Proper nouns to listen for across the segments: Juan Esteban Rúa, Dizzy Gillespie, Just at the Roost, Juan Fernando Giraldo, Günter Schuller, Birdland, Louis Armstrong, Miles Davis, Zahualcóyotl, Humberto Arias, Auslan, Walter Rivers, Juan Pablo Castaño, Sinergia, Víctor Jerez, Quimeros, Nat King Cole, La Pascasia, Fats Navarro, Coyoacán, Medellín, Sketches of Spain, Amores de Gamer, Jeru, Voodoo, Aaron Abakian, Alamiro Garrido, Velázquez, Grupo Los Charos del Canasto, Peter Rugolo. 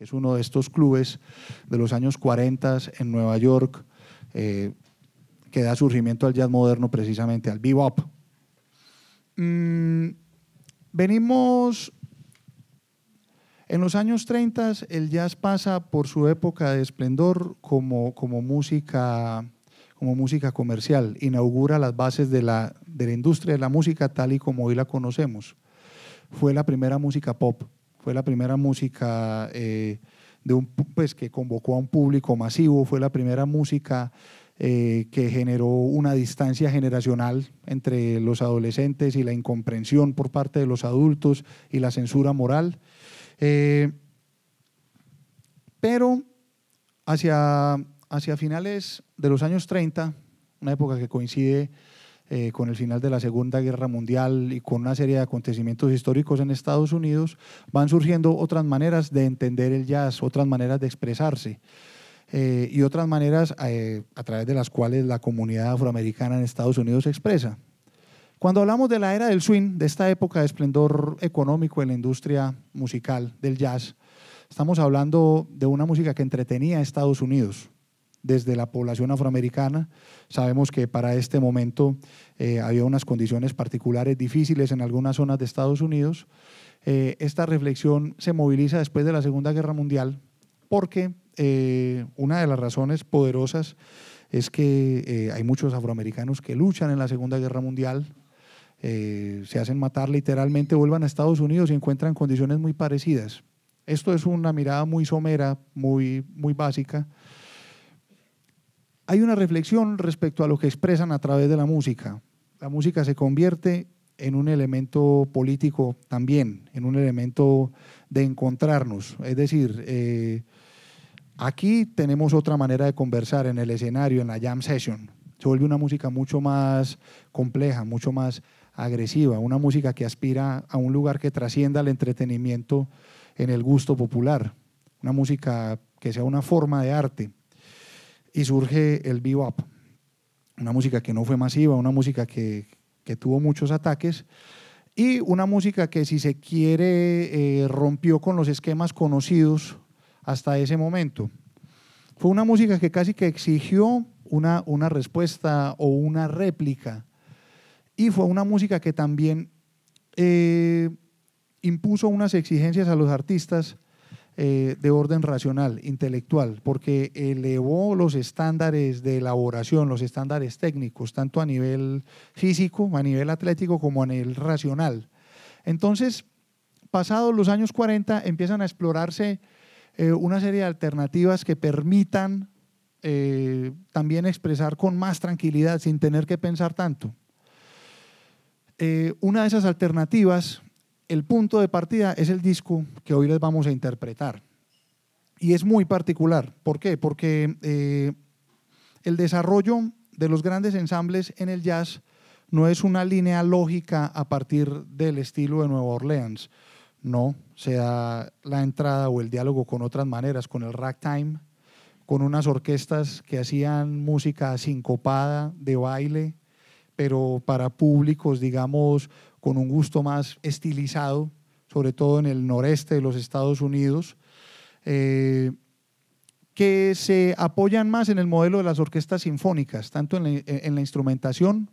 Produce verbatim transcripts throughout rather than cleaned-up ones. que es uno de estos clubes de los años cuarenta en Nueva York, eh, que da surgimiento al jazz moderno, precisamente al bebop. Mm, venimos... En los años treinta el jazz pasa por su época de esplendor como, como, música, como música comercial, inaugura las bases de la, de la industria de la música tal y como hoy la conocemos. Fue la primera música pop, fue la primera música eh, de un, pues, que convocó a un público masivo, fue la primera música eh, que generó una distancia generacional entre los adolescentes y la incomprensión por parte de los adultos y la censura moral. Eh, pero hacia, hacia finales de los años treinta, una época que coincide eh, con el final de la Segunda Guerra Mundial y con una serie de acontecimientos históricos en Estados Unidos, van surgiendo otras maneras de entender el jazz, otras maneras de expresarse eh, y otras maneras eh, a través de las cuales la comunidad afroamericana en Estados Unidos se expresa. Cuando hablamos de la era del swing, de esta época de esplendor económico en la industria musical del jazz, estamos hablando de una música que entretenía a Estados Unidos. Desde la población afroamericana, sabemos que para este momento eh, había unas condiciones particulares difíciles en algunas zonas de Estados Unidos. Eh, esta reflexión se moviliza después de la Segunda Guerra Mundial porque eh, una de las razones poderosas es que eh, hay muchos afroamericanos que luchan en la Segunda Guerra Mundial. Eh, se hacen matar literalmente, vuelvan a Estados Unidos y encuentran condiciones muy parecidas. Esto es una mirada muy somera, muy, muy básica. Hay una reflexión respecto a lo que expresan a través de la música. La música se convierte en un elemento político también, en un elemento de encontrarnos. Es decir, eh, aquí tenemos otra manera de conversar en el escenario, en la jam session. Se vuelve una música mucho más compleja, mucho más agresiva, una música que aspira a un lugar que trascienda el entretenimiento en el gusto popular, una música que sea una forma de arte. Y surge el bebop, una música que no fue masiva, una música que, que tuvo muchos ataques y una música que, si se quiere, eh, rompió con los esquemas conocidos hasta ese momento. Fue una música que casi que exigió Una, una respuesta o una réplica, y fue una música que también eh, impuso unas exigencias a los artistas eh, de orden racional, intelectual, porque elevó los estándares de elaboración, los estándares técnicos, tanto a nivel físico, a nivel atlético, como a nivel racional. Entonces, pasados los años cuarenta, empiezan a explorarse eh, una serie de alternativas que permitan Eh, también expresar con más tranquilidad, sin tener que pensar tanto. Eh, una de esas alternativas, el punto de partida, es el disco que hoy les vamos a interpretar. Y es muy particular. ¿Por qué? Porque eh, el desarrollo de los grandes ensambles en el jazz no es una línea lógica a partir del estilo de Nueva Orleans. No, se da la entrada o el diálogo con otras maneras, con el ragtime, con unas orquestas que hacían música sincopada, de baile, pero para públicos, digamos, con un gusto más estilizado, sobre todo en el noreste de los Estados Unidos, eh, que se apoyan más en el modelo de las orquestas sinfónicas, tanto en la, en la instrumentación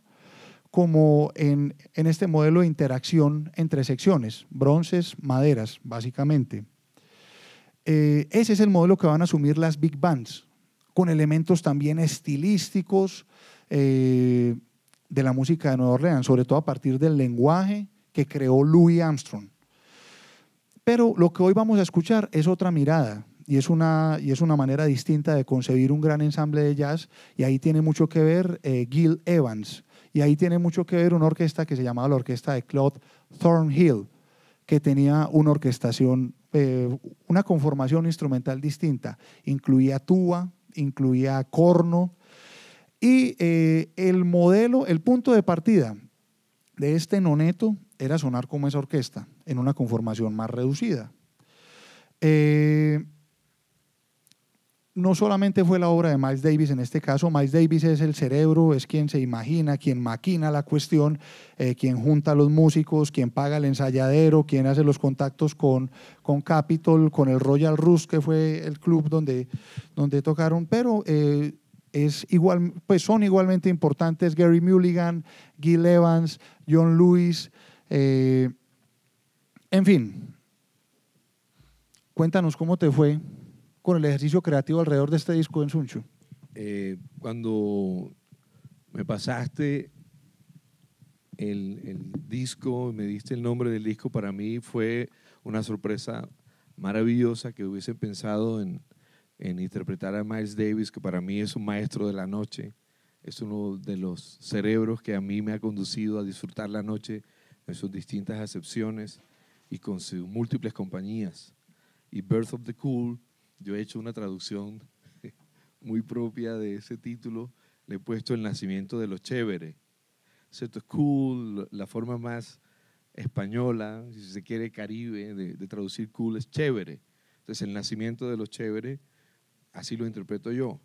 como en, en este modelo de interacción entre secciones, bronces, maderas, básicamente. Eh, ese es el modelo que van a asumir las big bands, con elementos también estilísticos eh, de la música de Nueva Orleans, sobre todo a partir del lenguaje que creó Louis Armstrong. Pero lo que hoy vamos a escuchar es otra mirada, y es una, y es una manera distinta de concebir un gran ensamble de jazz, y ahí tiene mucho que ver eh, Gil Evans, y ahí tiene mucho que ver una orquesta que se llamaba la orquesta de Claude Thornhill, que tenía una orquestación, eh, una conformación instrumental distinta. Incluía tuba, incluía corno. Y eh, el modelo, el punto de partida de este noneto era sonar como esa orquesta, en una conformación más reducida. Eh, no solamente fue la obra de Miles Davis en este caso. Miles Davis es el cerebro, es quien se imagina, quien maquina la cuestión, eh, quien junta a los músicos, quien paga el ensayadero, quien hace los contactos con, con Capitol, con el Royal Roost, que fue el club donde, donde tocaron, pero... Eh, Es igual, pues son igualmente importantes Gerry Mulligan, Gil Evans, John Lewis, eh, en fin. Cuéntanos cómo te fue con el ejercicio creativo alrededor de este disco en Suncho. Eh, cuando me pasaste el, el disco, me diste el nombre del disco, para mí fue una sorpresa maravillosa que hubiese pensado en... en interpretar a Miles Davis, que para mí es un maestro de la noche, es uno de los cerebros que a mí me ha conducido a disfrutar la noche en sus distintas acepciones y con sus múltiples compañías. Y Birth of the Cool, yo he hecho una traducción muy propia de ese título, le he puesto El nacimiento de lo chévere. ¿Cierto? Cool, la forma más española, si se quiere caribe, de, de traducir cool es chévere. Entonces, El nacimiento de lo chévere, así lo interpreto yo.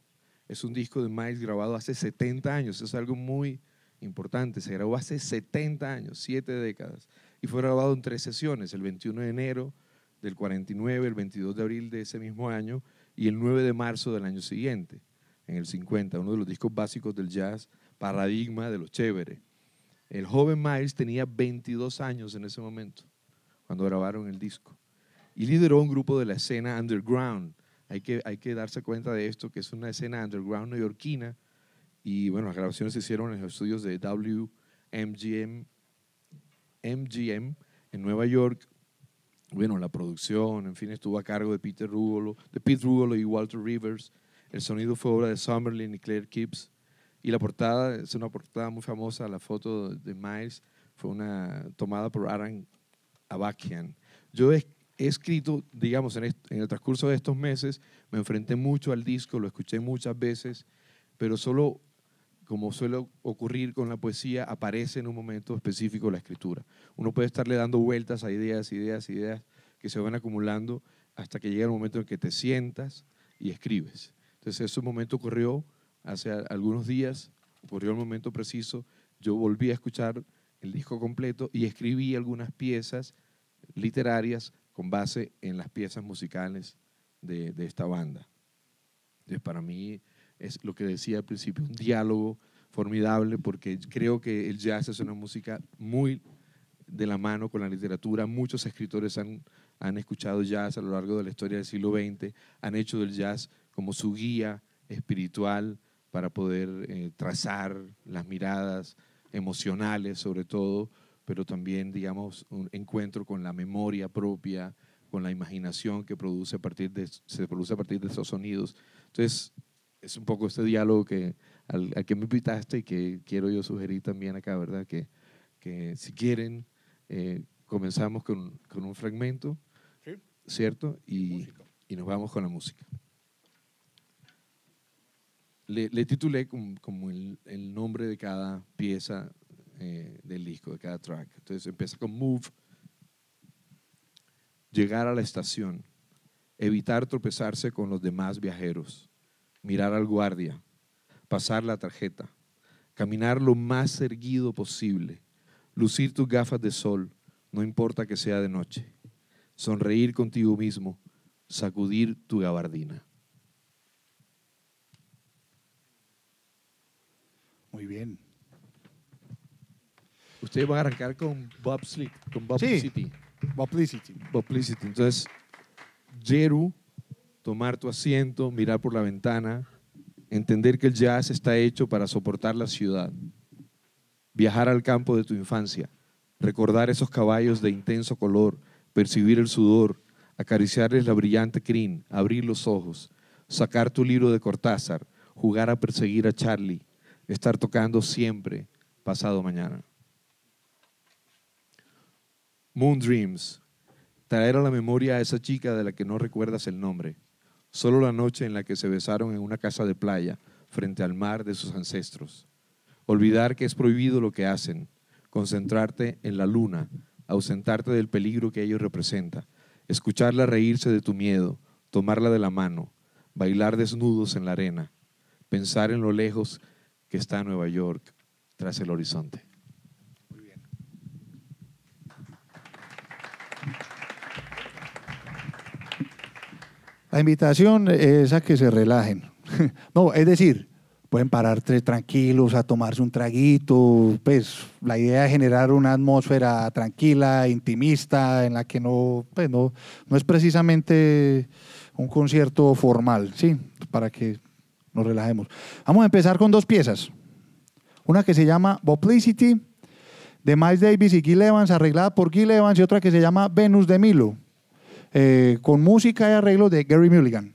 Es un disco de Miles grabado hace setenta años, eso es algo muy importante. Se grabó hace setenta años, siete décadas, y fue grabado en tres sesiones, el veintiuno de enero del cuarenta y nueve, el veintidós de abril de ese mismo año y el nueve de marzo del año siguiente, en el cincuenta, uno de los discos básicos del jazz, paradigma de lo chévere. El joven Miles tenía veintidós años en ese momento, cuando grabaron el disco, y lideró un grupo de la escena underground. Hay que, hay que darse cuenta de esto, que es una escena underground neoyorquina. Y bueno, las grabaciones se hicieron en los estudios de W M G M en Nueva York. Bueno, la producción, en fin, estuvo a cargo de Peter Rugolo, de Pete Rugolo y Walter Rivers. El sonido fue obra de Summerlin y Claire Gibbs. Y la portada, es una portada muy famosa, la foto de Miles, fue una tomada por Aaron Abakian. Yo he escrito, digamos, en, en el transcurso de estos meses, me enfrenté mucho al disco, lo escuché muchas veces, pero solo, como suele ocurrir con la poesía, aparece en un momento específico la escritura. Uno puede estarle dando vueltas a ideas, ideas, ideas, que se van acumulando hasta que llega el momento en que te sientas y escribes. Entonces, ese momento ocurrió hace algunos días, ocurrió el momento preciso, yo volví a escuchar el disco completo y escribí algunas piezas literarias con base en las piezas musicales de, de esta banda. Entonces, para mí es lo que decía al principio, un diálogo formidable, porque creo que el jazz es una música muy de la mano con la literatura. Muchos escritores han, han escuchado jazz a lo largo de la historia del siglo veinte, han hecho del jazz como su guía espiritual para poder eh, trazar las miradas emocionales, sobre todo, pero también, digamos, un encuentro con la memoria propia, con la imaginación que produce a partir de, se produce a partir de esos sonidos. Entonces, es un poco este diálogo que, al, al que me invitaste y que quiero yo sugerir también acá, ¿verdad? Que, que si quieren, eh, comenzamos con, con un fragmento, sí. ¿Cierto? Y, y nos vamos con la música. Le, le titulé como, como el, el nombre de cada pieza del disco, de cada track. Entonces empieza con Move, llegar a la estación, evitar tropezarse con los demás viajeros, mirar al guardia, pasar la tarjeta, caminar lo más erguido posible, lucir tus gafas de sol, no importa que sea de noche, sonreír contigo mismo, sacudir tu gabardina. Muy bien. Ustedes van a arrancar con Bob Slick, con Boblicity. Sí, Boblicity. Boblicity. Entonces, Jeru, tomar tu asiento, mirar por la ventana, entender que el jazz está hecho para soportar la ciudad, viajar al campo de tu infancia, recordar esos caballos de intenso color, percibir el sudor, acariciarles la brillante crin, abrir los ojos, sacar tu libro de Cortázar, jugar a perseguir a Charlie, estar tocando siempre, pasado mañana. Moon Dreams, traer a la memoria a esa chica de la que no recuerdas el nombre, solo la noche en la que se besaron en una casa de playa frente al mar de sus ancestros. Olvidar que es prohibido lo que hacen, concentrarte en la luna, ausentarte del peligro que ello representa, escucharla reírse de tu miedo, tomarla de la mano, bailar desnudos en la arena, pensar en lo lejos que está Nueva York tras el horizonte. Muy bien. La invitación es a que se relajen. No, es decir, pueden pararse tranquilos a tomarse un traguito. Pues la idea es generar una atmósfera tranquila, intimista, en la que no, pues, no, no es precisamente un concierto formal, ¿sí? Para que nos relajemos. Vamos a empezar con dos piezas. Una que se llama Boplicity, de Miles Davis y Gil Evans, arreglada por Gil Evans, y otra que se llama Venus de Milo, eh, con música y arreglos de Gerry Mulligan.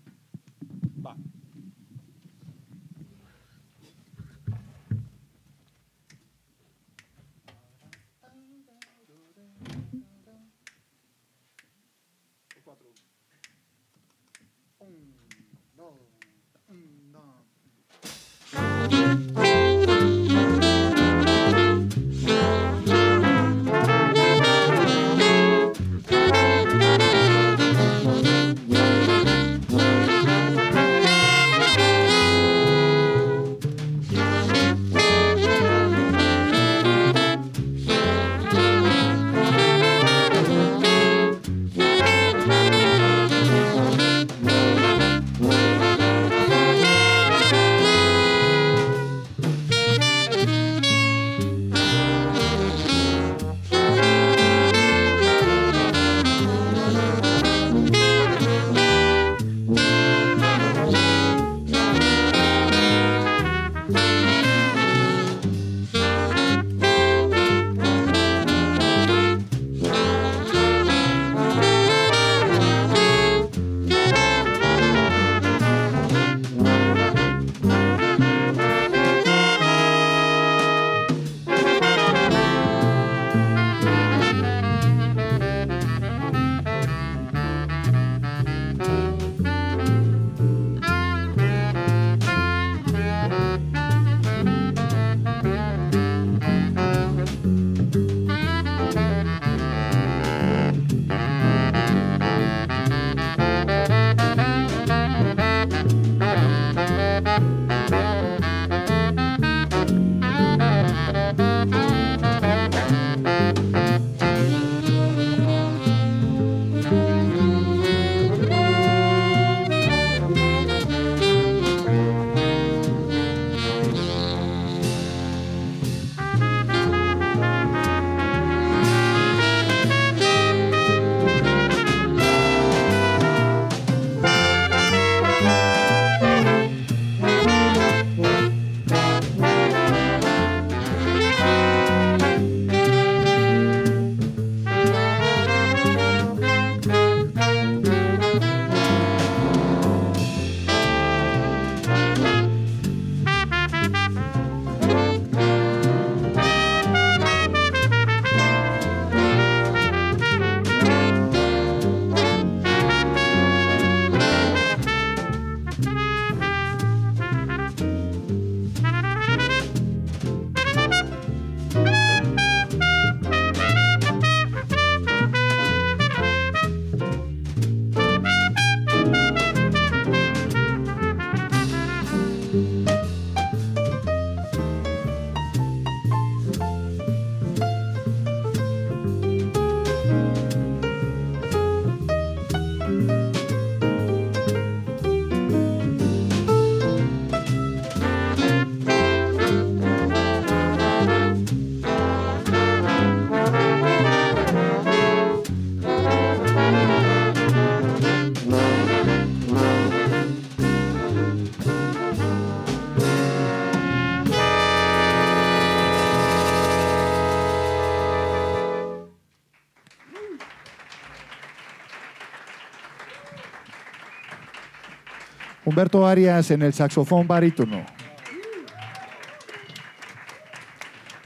Humberto Arias en el saxofón barítono.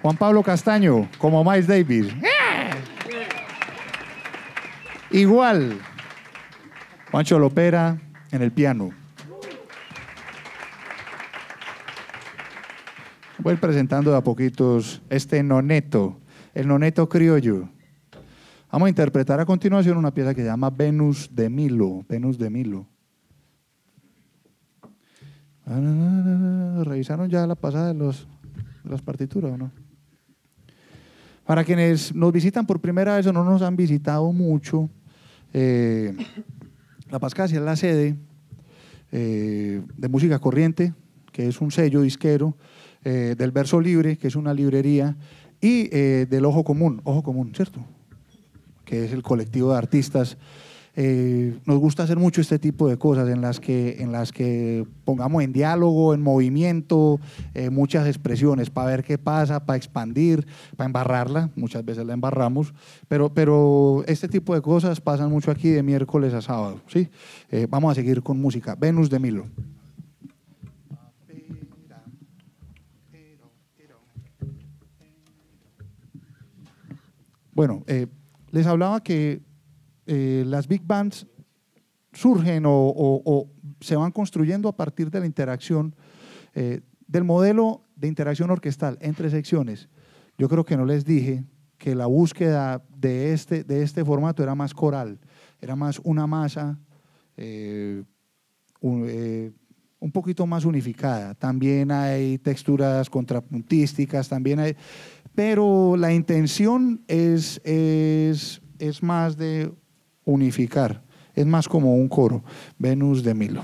Juan Pablo Castaño como Miles Davis. Igual. Juancho Lopera en el piano. Voy presentando de a poquitos este noneto, el noneto criollo. Vamos a interpretar a continuación una pieza que se llama Venus de Milo. Venus de Milo. ¿Revisaron ya la pasada de, los, de las partituras o no? Para quienes nos visitan por primera vez o no nos han visitado mucho, eh, La Pascasia es la sede eh, de Música Corriente, que es un sello disquero, eh, del Verso Libre, que es una librería, y eh, del Ojo Común, Ojo Común, ¿cierto? Que es el colectivo de artistas. Eh, nos gusta hacer mucho este tipo de cosas en las que, en las que pongamos en diálogo, en movimiento, eh, muchas expresiones para ver qué pasa, para expandir, para embarrarla. Muchas veces la embarramos, pero, pero este tipo de cosas pasan mucho aquí de miércoles a sábado, ¿sí? Eh, vamos a seguir con música. Venus de Milo. Bueno, eh, les hablaba que Eh, las big bands surgen o, o, o se van construyendo a partir de la interacción, eh, del modelo de interacción orquestal entre secciones. Yo creo que no les dije que la búsqueda de este, de este formato era más coral, era más una masa eh, un, eh, un poquito más unificada. También hay texturas contrapuntísticas, también hay, pero la intención es, es, es más de unificar, es más como un coro. Venus de Milo.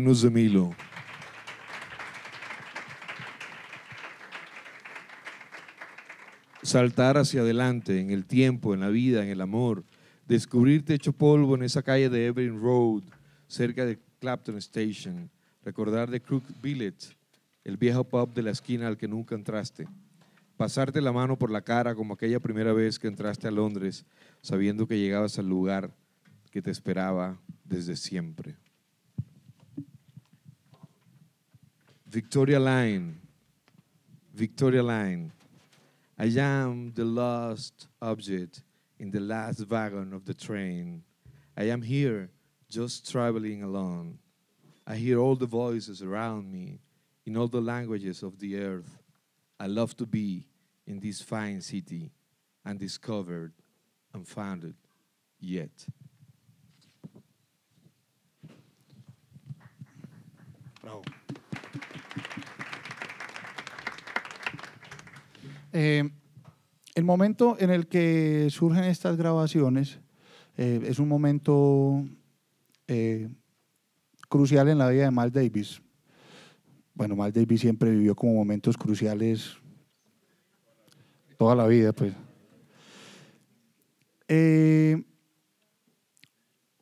Venus de Milo. Saltar hacia adelante en el tiempo, en la vida, en el amor. Descubrirte hecho polvo en esa calle de Evelyn Road, cerca de Clapton Station. Recordar de Crook Billet, el viejo pub de la esquina al que nunca entraste. Pasarte la mano por la cara como aquella primera vez que entraste a Londres, sabiendo que llegabas al lugar que te esperaba desde siempre. Victoria Line, Victoria Line. I am the lost object in the last wagon of the train. I am here, just traveling alone. I hear all the voices around me, in all the languages of the earth. I love to be in this fine city, undiscovered, unfounded yet. Bravo. Eh, el momento en el que surgen estas grabaciones eh, es un momento eh, crucial en la vida de Miles Davis. Bueno, Miles Davis siempre vivió como momentos cruciales toda la vida, pues. Eh,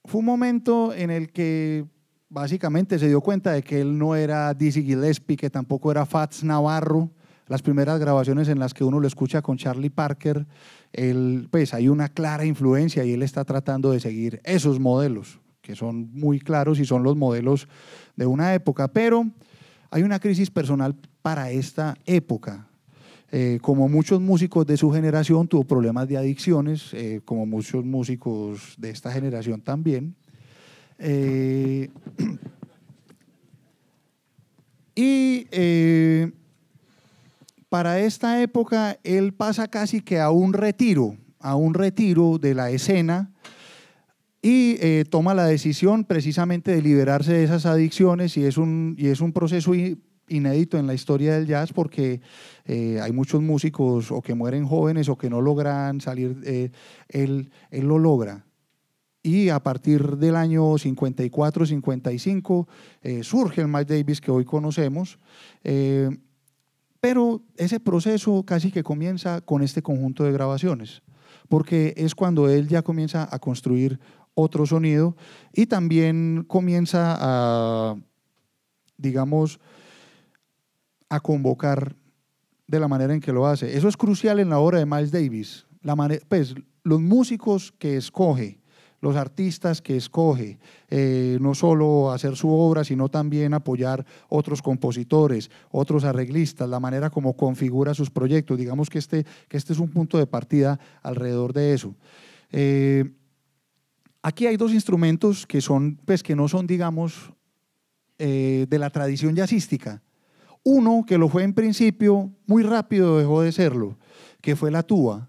fue un momento en el que básicamente se dio cuenta de que él no era Dizzy Gillespie, que tampoco era Fats Navarro. Las primeras grabaciones en las que uno lo escucha con Charlie Parker, él, pues hay una clara influencia y él está tratando de seguir esos modelos, que son muy claros y son los modelos de una época. Pero hay una crisis personal para esta época. Eh, como muchos músicos de su generación, tuvo problemas de adicciones, eh, como muchos músicos de esta generación también. Eh, y... Eh, Para esta época, él pasa casi que a un retiro, a un retiro de la escena y eh, toma la decisión precisamente de liberarse de esas adicciones y es un, y es un proceso inédito en la historia del jazz porque eh, hay muchos músicos o que mueren jóvenes o que no logran salir, eh, él, él lo logra. Y a partir del año cincuenta y cuatro cincuenta y cinco eh, surge el Miles Davis que hoy conocemos. Eh, Pero ese proceso casi que comienza con este conjunto de grabaciones, porque es cuando él ya comienza a construir otro sonido y también comienza a, digamos, a convocar de la manera en que lo hace. Eso es crucial en la obra de Miles Davis. La manera, pues, los músicos que escoge, los artistas que escoge, eh, no solo hacer su obra, sino también apoyar otros compositores, otros arreglistas, la manera como configura sus proyectos. Digamos que este, que este es un punto de partida alrededor de eso. Eh, aquí hay dos instrumentos que, son, pues, que no son, digamos, eh, de la tradición jazzística. Uno, que lo fue en principio, muy rápido dejó de serlo, que fue la tuba.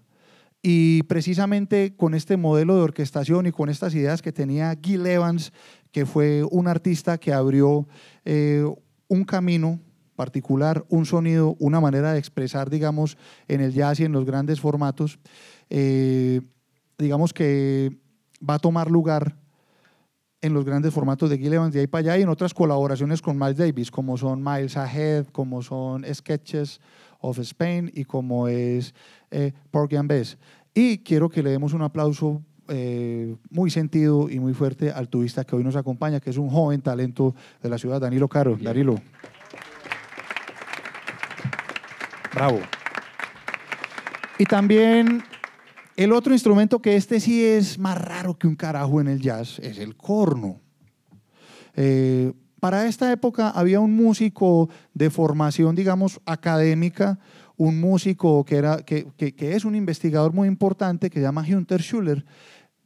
Y precisamente con este modelo de orquestación y con estas ideas que tenía Gil Evans, que fue un artista que abrió eh, un camino particular, un sonido, una manera de expresar, digamos, en el jazz y en los grandes formatos, eh, digamos que va a tomar lugar en los grandes formatos de Gil Evans de ahí para allá y en otras colaboraciones con Miles Davis, como son Miles Ahead, como son Sketches of Spain y como es eh, Porgy and Bess. Y quiero que le demos un aplauso eh, muy sentido y muy fuerte al tubista que hoy nos acompaña, que es un joven talento de la ciudad, Danilo Caro. Bien. Danilo. Bravo. Y también el otro instrumento que este sí es más raro que un carajo en el jazz es el corno. Eh, Para esta época había un músico de formación, digamos, académica, un músico que, era, que, que, que es un investigador muy importante que se llama Günter Schuller,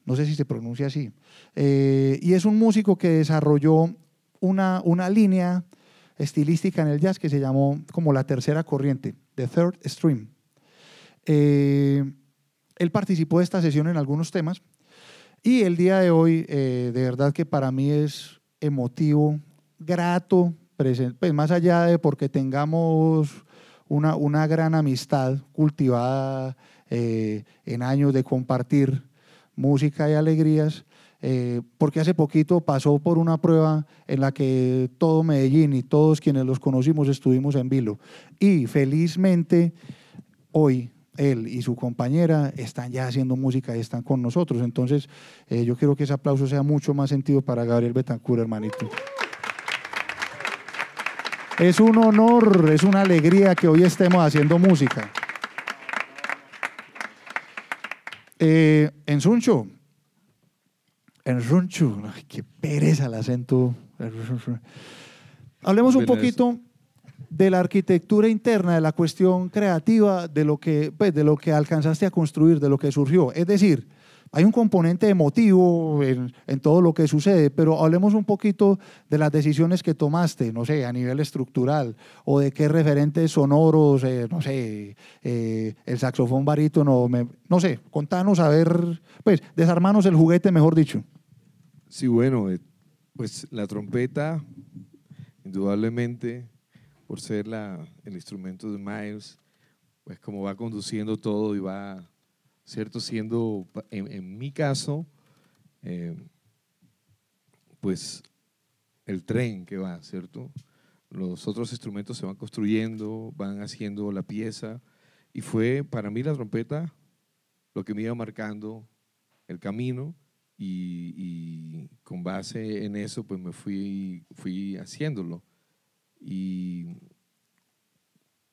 no sé si se pronuncia así, eh, y es un músico que desarrolló una, una línea estilística en el jazz que se llamó como la tercera corriente, The Third Stream. Eh, él participó de esta sesión en algunos temas y el día de hoy, eh, de verdad que para mí es emotivo, grato, presente, pues más allá de porque tengamos una, una gran amistad cultivada eh, en años de compartir música y alegrías, eh, porque hace poquito pasó por una prueba en la que todo Medellín y todos quienes los conocimos estuvimos en vilo. Y felizmente hoy él y su compañera están ya haciendo música y están con nosotros. Entonces eh, yo quiero que ese aplauso sea mucho más sentido para Gabriel Betancur, hermanito. Es un honor, es una alegría que hoy estemos haciendo música. Eh, en Suncho, en Suncho, ay, qué pereza el acento. Hablemos un poquito de la arquitectura interna, de la cuestión creativa, de lo que, pues, de lo que alcanzaste a construir, de lo que surgió. Es decir, hay un componente emotivo en, en todo lo que sucede, pero hablemos un poquito de las decisiones que tomaste, no sé, a nivel estructural, o de qué referentes sonoros, eh, no sé, eh, el saxofón barítono, me, no sé, contanos, a ver, pues, desarmanos el juguete, mejor dicho. Sí, bueno, pues la trompeta, indudablemente, por ser la, el instrumento de Miles, pues como va conduciendo todo y va... ¿cierto? Siendo, en, en mi caso, eh, pues el tren que va, ¿cierto? Los otros instrumentos se van construyendo, van haciendo la pieza, y fue para mí la trompeta lo que me iba marcando el camino, y, y con base en eso pues me fui, fui haciéndolo. Y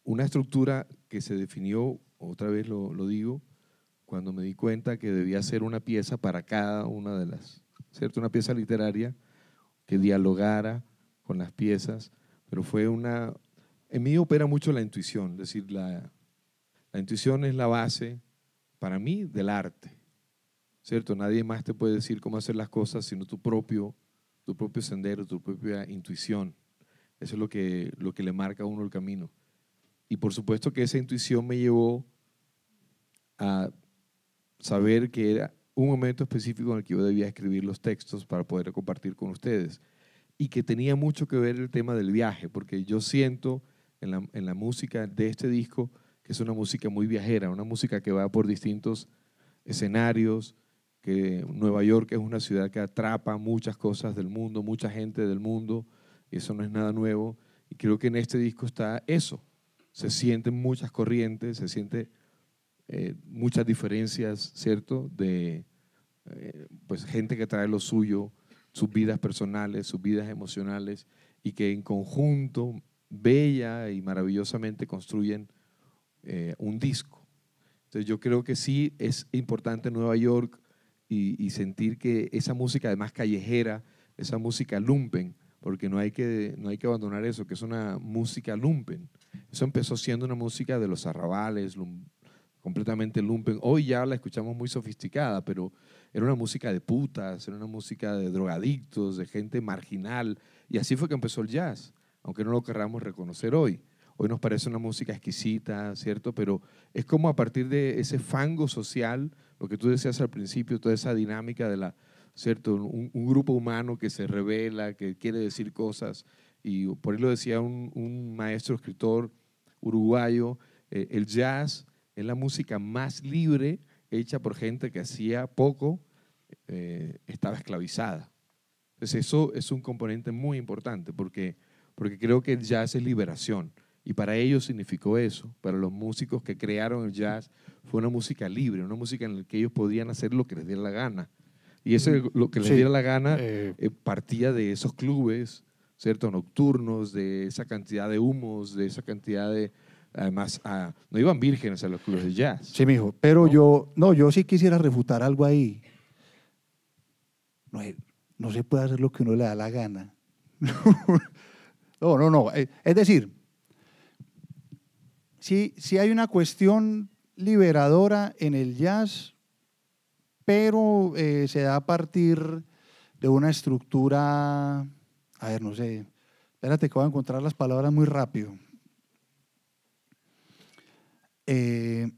una estructura que se definió, otra vez lo, lo digo, cuando me di cuenta que debía hacer una pieza para cada una de las, ¿cierto? Una pieza literaria que dialogara con las piezas, pero fue una... En mí opera mucho la intuición, es decir, la, la intuición es la base, para mí, del arte, ¿cierto? Nadie más te puede decir cómo hacer las cosas sino tu propio, tu propio sendero, tu propia intuición. Eso es lo que, lo que le marca a uno el camino. Y por supuesto que esa intuición me llevó a... saber que era un momento específico en el que yo debía escribir los textos para poder compartir con ustedes, y que tenía mucho que ver el tema del viaje, porque yo siento en la, en la música de este disco que es una música muy viajera, una música que va por distintos escenarios, que Nueva York es una ciudad que atrapa muchas cosas del mundo, mucha gente del mundo, y eso no es nada nuevo, y creo que en este disco está eso, se sienten muchas corrientes, se siente... Eh, muchas diferencias, ¿cierto? De eh, pues gente que trae lo suyo, sus vidas personales, sus vidas emocionales, y que en conjunto, bella y maravillosamente, construyen eh, un disco. Entonces yo creo que sí es importante Nueva York y, y sentir que esa música además callejera, esa música lumpen, porque no hay que, no hay que abandonar eso, que es una música lumpen. Eso empezó siendo una música de los arrabales, lumpen, completamente lumpen. Hoy ya la escuchamos muy sofisticada, pero era una música de putas, era una música de drogadictos, de gente marginal, y así fue que empezó el jazz, aunque no lo querramos reconocer hoy. Hoy nos parece una música exquisita, ¿cierto? Pero es como a partir de ese fango social, lo que tú decías al principio, toda esa dinámica de la, ¿cierto? Un, un grupo humano que se revela, que quiere decir cosas, y por ahí lo decía un, un maestro escritor uruguayo, eh, el jazz es la música más libre hecha por gente que hacía poco eh, estaba esclavizada. Entonces eso es un componente muy importante, porque, porque creo que el jazz es liberación, y para ellos significó eso, para los músicos que crearon el jazz fue una música libre, una música en la que ellos podían hacer lo que les diera la gana, y eso lo que les sí. diera la gana eh, partía de esos clubes, ¿cierto? Nocturnos, de esa cantidad de humos, de esa cantidad de... Además, ah, no iban vírgenes a los clubes de jazz. Sí, mijo, pero ¿no? yo, no, yo sí quisiera refutar algo ahí. No, no se puede hacer lo que uno le da la gana. No, no, no. Es decir, sí, sí hay una cuestión liberadora en el jazz, pero eh, se da a partir de una estructura... A ver, no sé. Espérate que voy a encontrar las palabras muy rápido. Eh,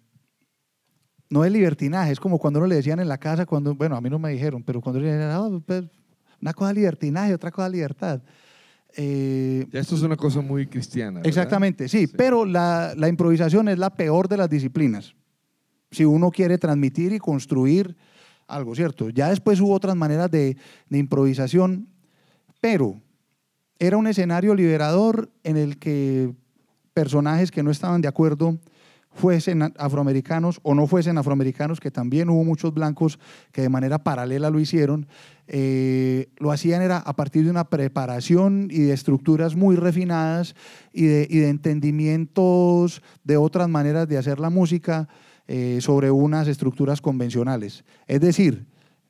no es libertinaje, es como cuando uno le decían en la casa, cuando, bueno, a mí no me dijeron, pero cuando le decían, oh, pues, una cosa es libertinaje, otra cosa es libertad. Eh, ya esto es una cosa muy cristiana, ¿verdad? Exactamente, sí, sí. Pero la, la improvisación es la peor de las disciplinas. Si uno quiere transmitir y construir algo, ¿cierto? Ya después hubo otras maneras de, de improvisación, pero era un escenario liberador en el que personajes que no estaban de acuerdo fuesen afroamericanos o no fuesen afroamericanos, que también hubo muchos blancos que de manera paralela lo hicieron, eh, lo hacían era a partir de una preparación y de estructuras muy refinadas y de, y de entendimientos de otras maneras de hacer la música eh, sobre unas estructuras convencionales. Es decir,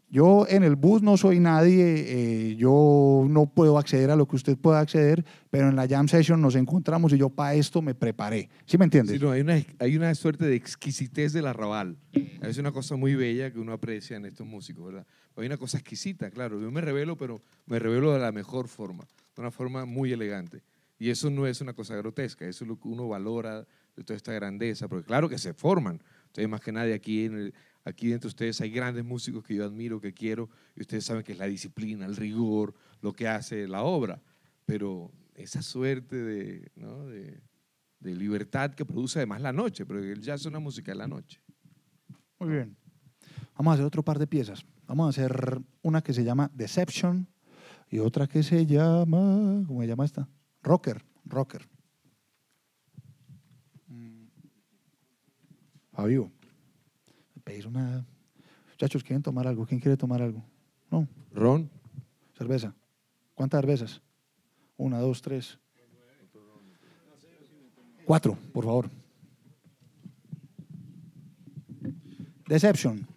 yo en el bus no soy nadie, eh, yo no puedo acceder a lo que usted pueda acceder, pero en la jam session nos encontramos y yo para esto me preparé. ¿Sí me entiendes? Sí, no, hay, una, hay una suerte de exquisitez del arrabal. Es una cosa muy bella que uno aprecia en estos músicos, ¿verdad? Hay una cosa exquisita, claro. Yo me revelo, pero me revelo de la mejor forma, de una forma muy elegante. Y eso no es una cosa grotesca, eso es lo que uno valora de toda esta grandeza, porque claro que se forman. Ustedes más que nadie aquí en el... Aquí entre ustedes hay grandes músicos que yo admiro, que quiero, y ustedes saben que es la disciplina, el rigor, lo que hace la obra. Pero esa suerte de, ¿no? de, de libertad que produce además la noche, pero el jazz es una música de la noche. Muy bien. Vamos a hacer otro par de piezas. Vamos a hacer una que se llama Deception y otra que se llama, ¿cómo se llama esta? Rocker, Rocker. Fabio. Pedir una... Muchachos, ¿quieren tomar algo? ¿Quién quiere tomar algo? ¿No? ¿Ron? ¿Cerveza? ¿Cuántas cervezas? Una, dos, tres. Cuatro, por favor. Deception.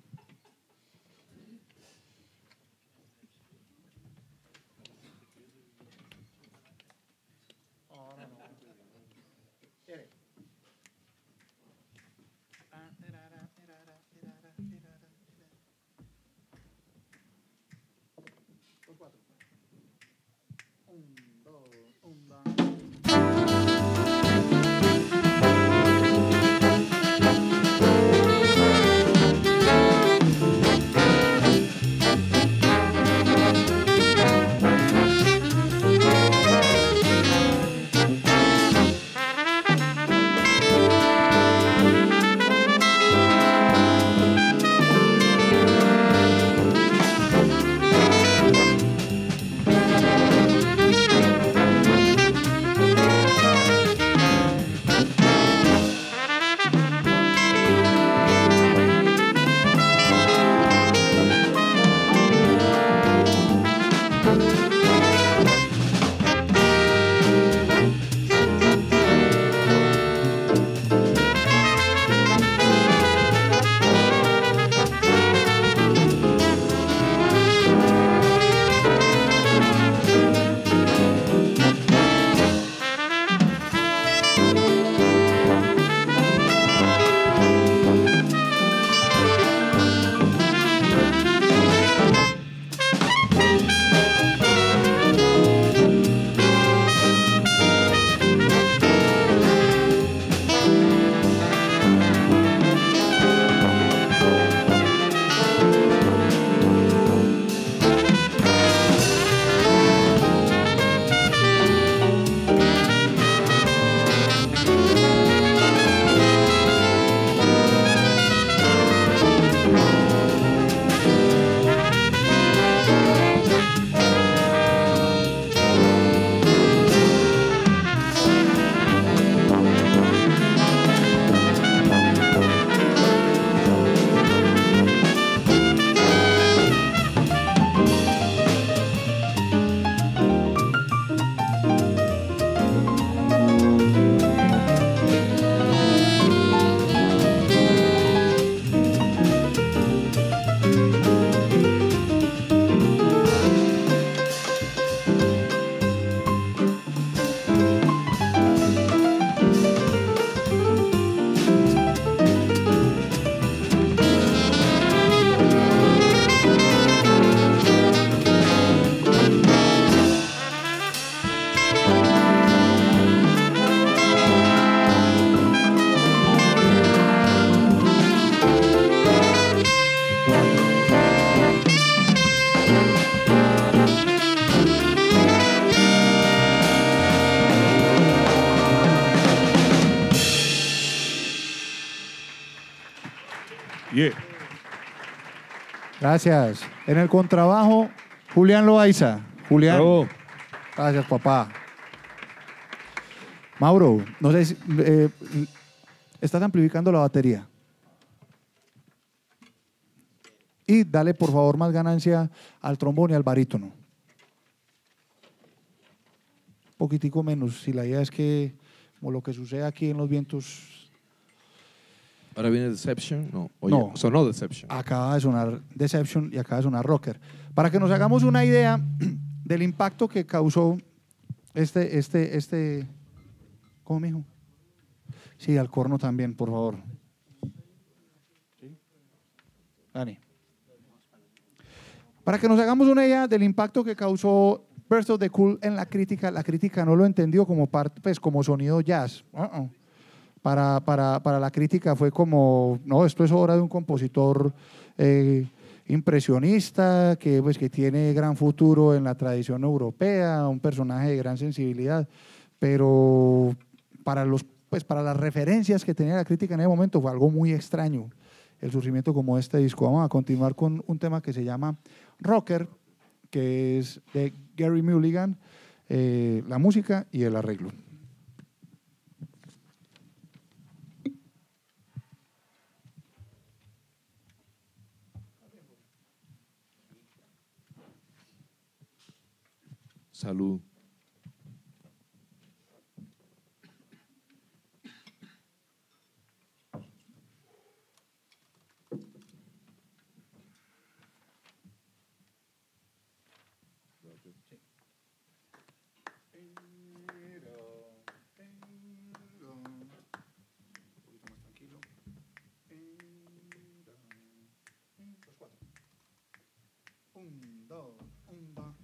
Gracias. En el contrabajo, Julián Loaiza. Julián. Bravo. Gracias, papá. Mauro, no sé si, eh, estás amplificando la batería. Y dale, por favor, más ganancia al trombón y al barítono. Un poquitico menos. Si la idea es que, como lo que sucede aquí en los vientos... ¿Ahora viene Deception? No, oye, no. Sonó Deception. Acaba de sonar Deception y acaba de sonar Rocker. Para que nos hagamos una idea del impacto que causó este... este, este ¿Cómo, mijo? Sí, al corno también, por favor. Dani. Para que nos hagamos una idea del impacto que causó Birth of the Cool en la crítica, la crítica no lo entendió como, parte, pues, como sonido jazz. Uh -uh. Para, para, para la crítica fue como, no, esto es obra de un compositor eh, impresionista que, pues, que tiene gran futuro en la tradición europea, un personaje de gran sensibilidad, pero para, los, pues, para las referencias que tenía la crítica en ese momento fue algo muy extraño. El surgimiento como este disco. Vamos a continuar con un tema que se llama Rocker, que es de Gerry Mulligan, eh, la música y el arreglo. Salud. Un, dos, un, dos.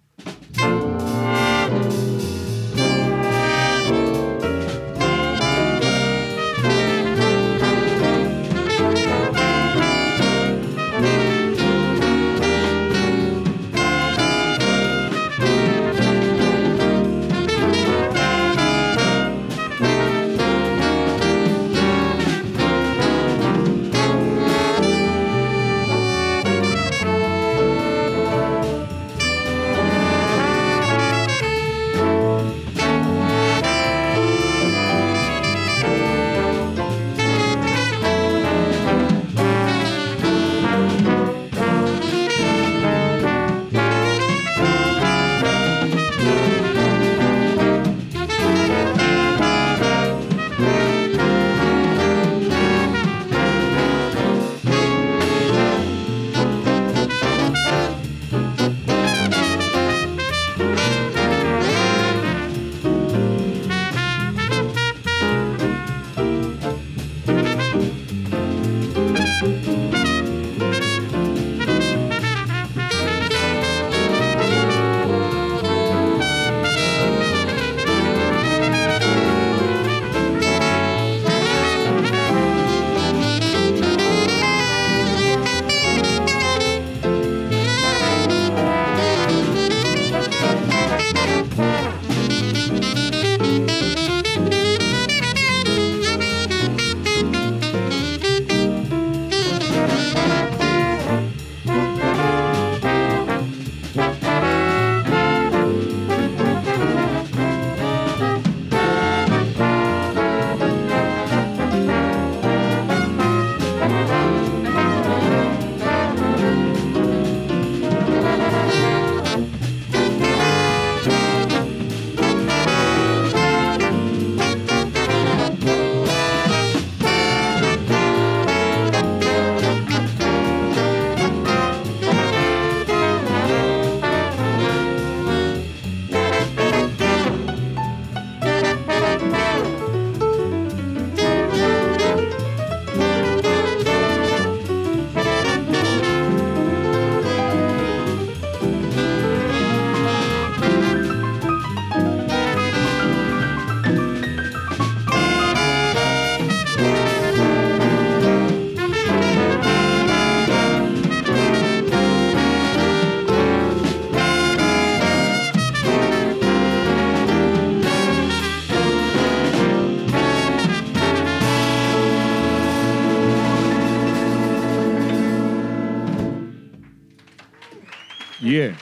Yeah.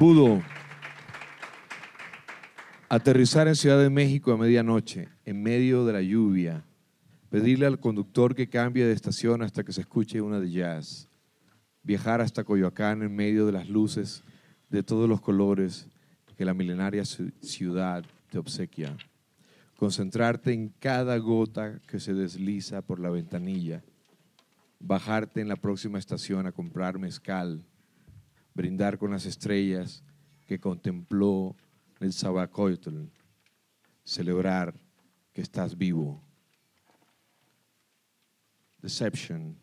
Voodoo. Aterrizar en Ciudad de México a medianoche, en medio de la lluvia. Pedirle al conductor que cambie de estación hasta que se escuche una de jazz. Viajar hasta Coyoacán en medio de las luces de todos los colores que la milenaria ciudad te obsequia. Concentrarte en cada gota que se desliza por la ventanilla. Bajarte en la próxima estación a comprar mezcal. Brindar con las estrellas que contempló el Zahualcóyotl. Celebrar que estás vivo. Deception.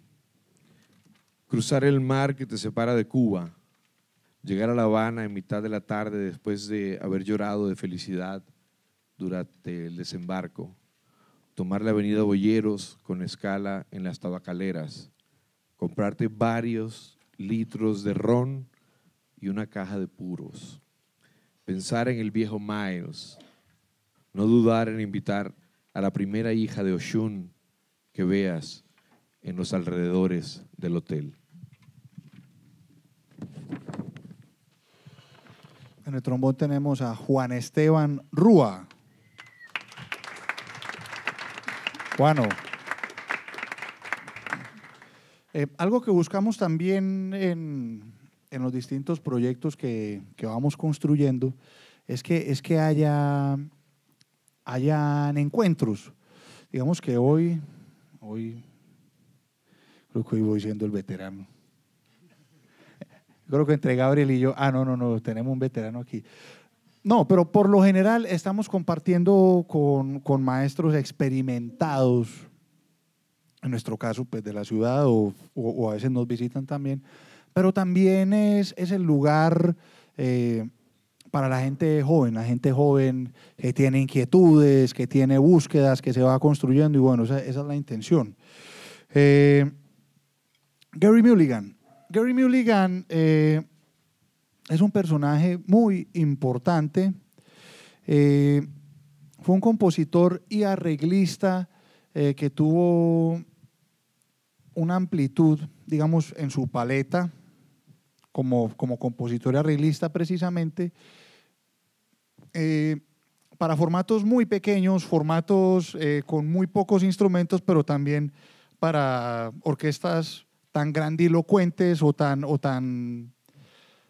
Cruzar el mar que te separa de Cuba. Llegar a La Habana en mitad de la tarde después de haber llorado de felicidad durante el desembarco. Tomar la avenida Boyeros con escala en las tabacaleras. Comprarte varios litros de ron y una caja de puros. Pensar en el viejo Miles. No dudar en invitar a la primera hija de Oshun que veas en los alrededores del hotel. En el trombón tenemos a Juan Esteban Rúa. Juano. Eh, algo que buscamos también en, en los distintos proyectos que, que vamos construyendo es que, es que haya hayan encuentros. Digamos que hoy... hoy creo que hoy voy siendo el veterano. Creo que entre Gabriel y yo, ah, no, no, no, tenemos un veterano aquí. No, pero por lo general estamos compartiendo con, con maestros experimentados, en nuestro caso, pues de la ciudad, o, o, o a veces nos visitan también, pero también es, es el lugar eh, para la gente joven, la gente joven que tiene inquietudes, que tiene búsquedas, que se va construyendo, y bueno, esa, esa es la intención. Eh, Gerry Mulligan. Gerry Mulligan eh, es un personaje muy importante. Eh, fue un compositor y arreglista eh, que tuvo una amplitud, digamos, en su paleta como, como compositor y arreglista precisamente, eh, para formatos muy pequeños, formatos eh, con muy pocos instrumentos, pero también para orquestas tan grandilocuentes o tan, o tan,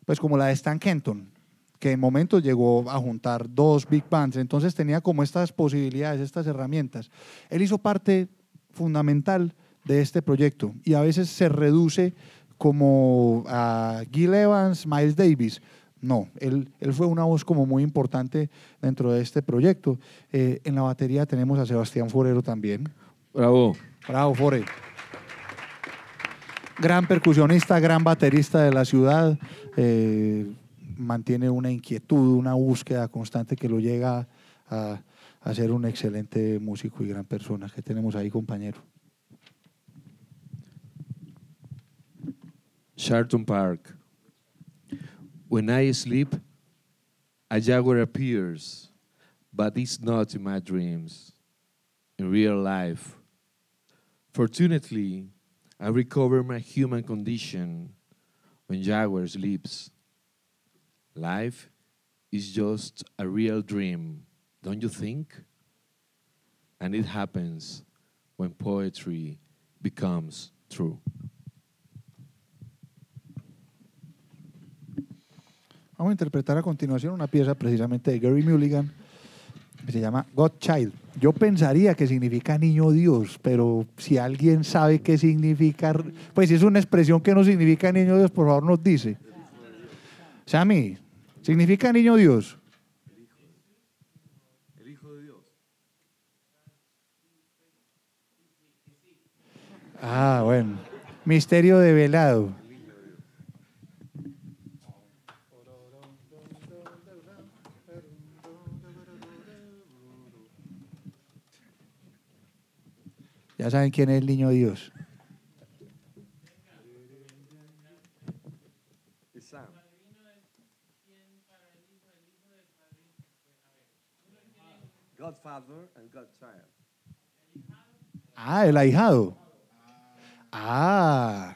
pues como la de Stan Kenton, que en momentos llegó a juntar dos big bands. Entonces tenía como estas posibilidades, estas herramientas. Él hizo parte fundamental de este proyecto y a veces se reduce como a Gil Evans, Miles Davis. No, él, él fue una voz como muy importante dentro de este proyecto. Eh, en la batería tenemos a Sebastián Forero también. Bravo. Bravo, Forero. Gran percusionista, gran baterista de la ciudad, eh, mantiene una inquietud, una búsqueda constante que lo llega a, a ser un excelente músico y gran persona. ¿Qué tenemos ahí, compañero? Charlton Park. When I sleep, a jaguar appears, but it's not in my dreams, in real life. Fortunately, I recover my human condition when Jaguar sleeps. Life is just a real dream, don't you think? And it happens when poetry becomes true. Vamos a interpretar a continuación una pieza precisamente de Gerry Mulligan que se llama God Child. Yo pensaría que significa niño Dios, pero si alguien sabe qué significa, pues si es una expresión que no significa niño Dios, por favor nos dice. Sammy, ¿significa niño Dios? El hijo, el hijo de Dios. Ah, bueno. Misterio develado. Ya saben quién es el niño Dios. Godfather and Godchild. Ah, el ahijado. Ah.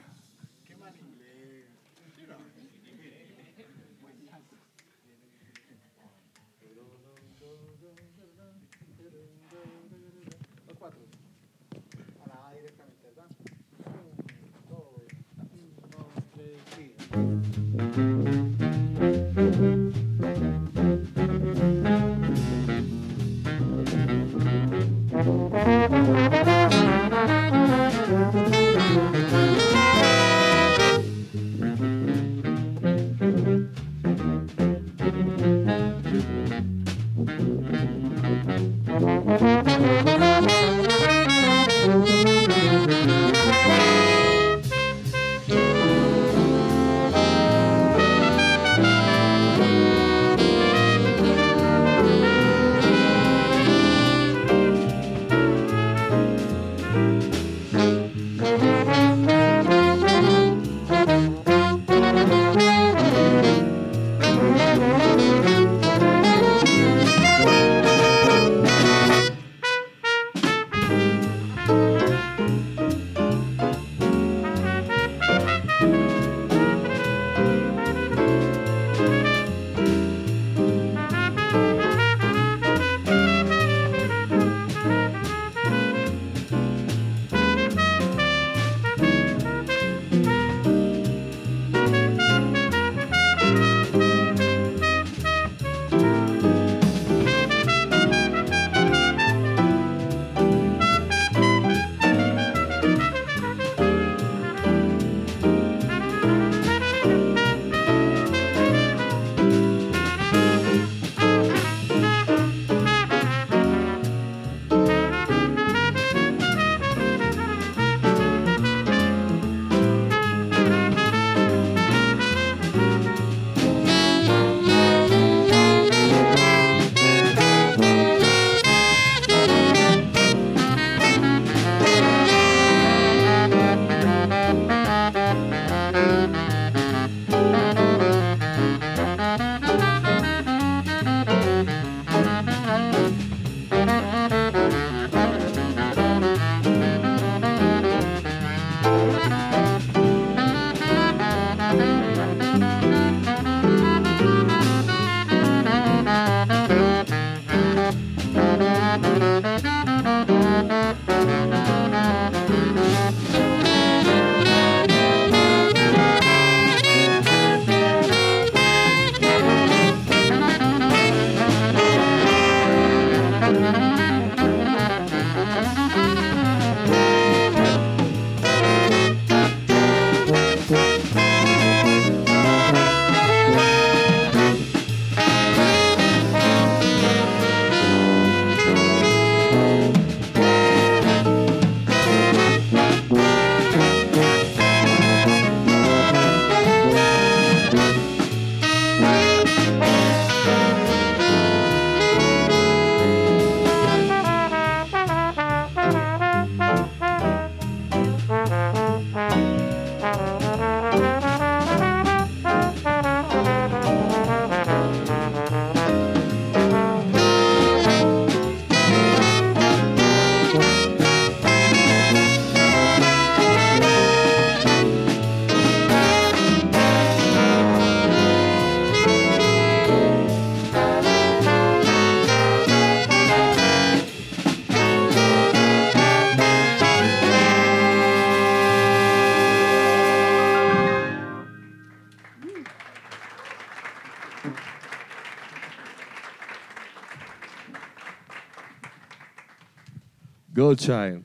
God Child,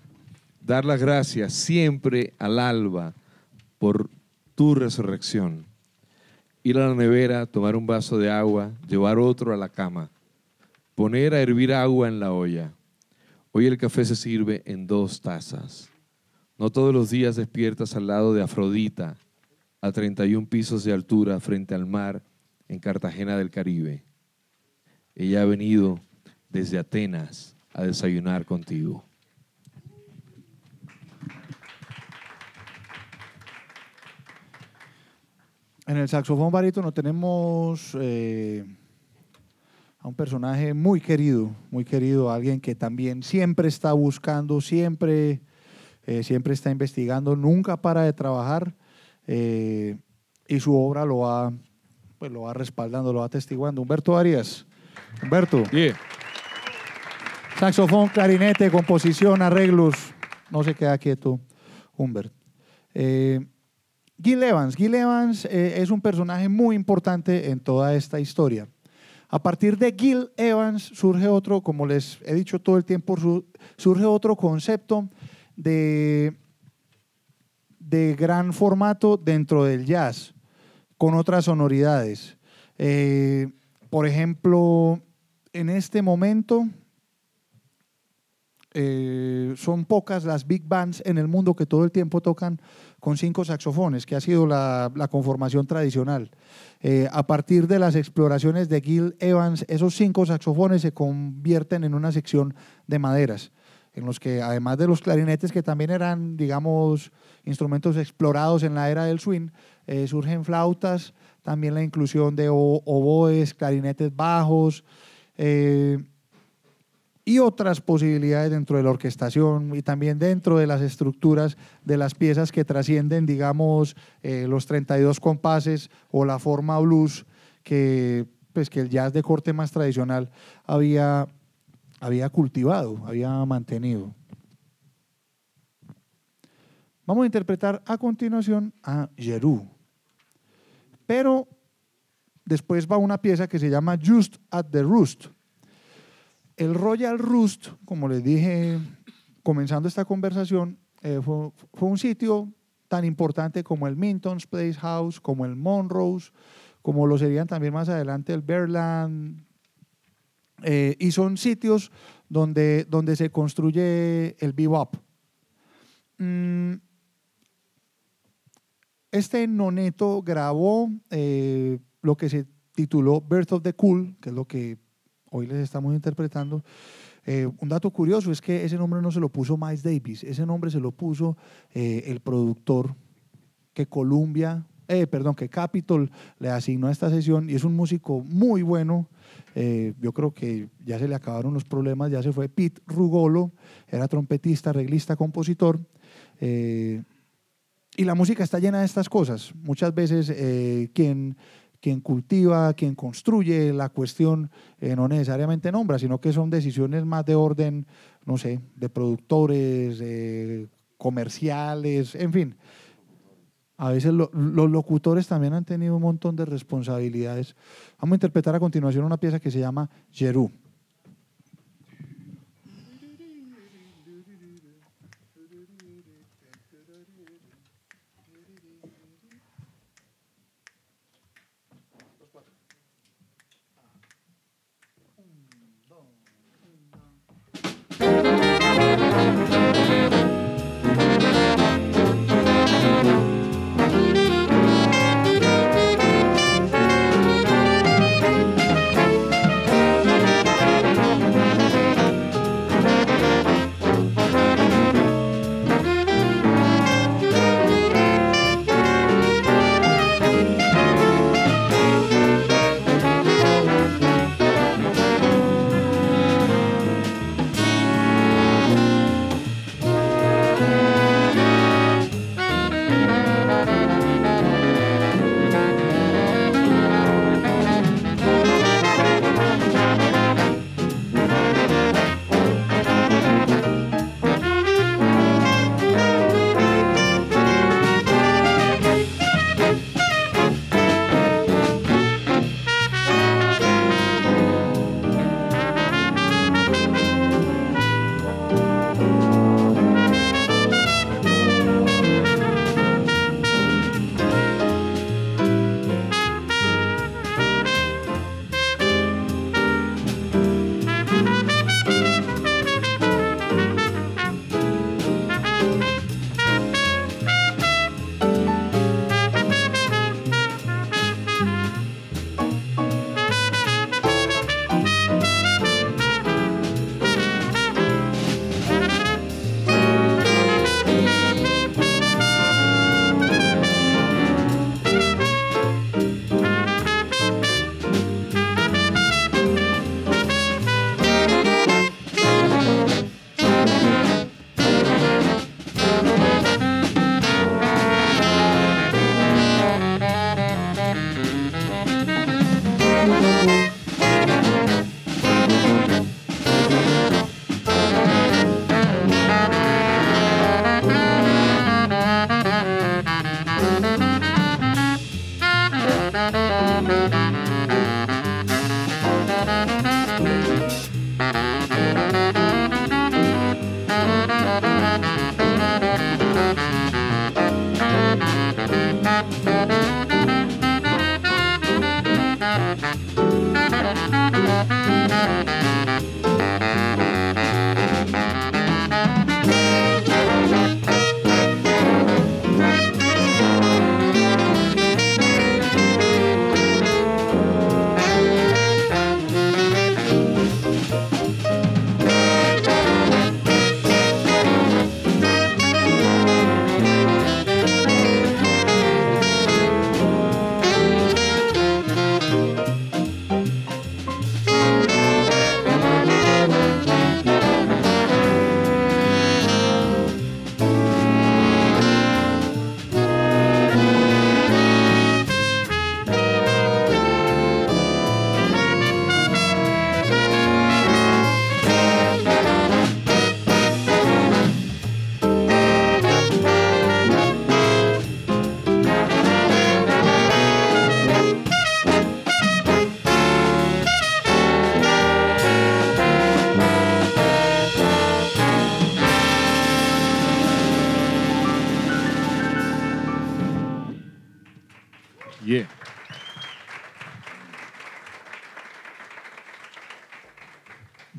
dar las gracias siempre al alba por tu resurrección. Ir a la nevera, tomar un vaso de agua, llevar otro a la cama. Poner a hervir agua en la olla. Hoy el café se sirve en dos tazas. No todos los días despiertas al lado de Afrodita, a treinta y un pisos de altura frente al mar en Cartagena del Caribe. Ella ha venido desde Atenas a desayunar contigo. En el saxofón barítono tenemos eh, a un personaje muy querido, muy querido, alguien que también siempre está buscando, siempre, eh, siempre está investigando, nunca para de trabajar, eh, y su obra lo va, pues, lo va respaldando, lo va atestiguando. Humberto Arias. Humberto. Yeah. Saxofón, clarinete, composición, arreglos. No se queda quieto, Humbert. Eh, Gil Evans. Gil Evans eh, es un personaje muy importante en toda esta historia. A partir de Gil Evans surge otro, como les he dicho todo el tiempo, su, surge otro concepto de, de gran formato dentro del jazz, con otras sonoridades. Eh, por ejemplo, en este momento eh, son pocas las big bands en el mundo que todo el tiempo tocan con cinco saxofones, que ha sido la, la conformación tradicional. Eh, a partir de las exploraciones de Gil Evans, esos cinco saxofones se convierten en una sección de maderas, en los que, además de los clarinetes, que también eran, digamos, instrumentos explorados en la era del swing, eh, surgen flautas, también la inclusión de oboes, clarinetes bajos, eh, y otras posibilidades dentro de la orquestación y también dentro de las estructuras de las piezas que trascienden, digamos, eh, los treinta y dos compases o la forma blues que, pues, que el jazz de corte más tradicional había, había cultivado, había mantenido. Vamos a interpretar a continuación a Jeru, pero después va una pieza que se llama Just at the Roost. El Royal Roost, como les dije comenzando esta conversación, eh, fue, fue un sitio tan importante como el Minton's Place House, como el Monroe's, como lo serían también más adelante el Birdland. Eh, y son sitios donde, donde se construye el bebop. Mm. Este noneto grabó eh, lo que se tituló Birth of the Cool, que es lo que hoy les estamos interpretando. Eh, un dato curioso es que ese nombre no se lo puso Miles Davis, ese nombre se lo puso eh, el productor que Columbia, eh, perdón, que Capitol le asignó a esta sesión, y es un músico muy bueno. Eh, yo creo que ya se le acabaron los problemas, ya se fue. Peter Rugolo, era trompetista, arreglista, compositor. Eh, y la música está llena de estas cosas. Muchas veces eh, quien... quien cultiva, quien construye la cuestión, eh, no necesariamente nombra, sino que son decisiones más de orden, no sé, de productores, eh, comerciales, en fin. A veces lo, los locutores también han tenido un montón de responsabilidades. Vamos a interpretar a continuación una pieza que se llama Jeru.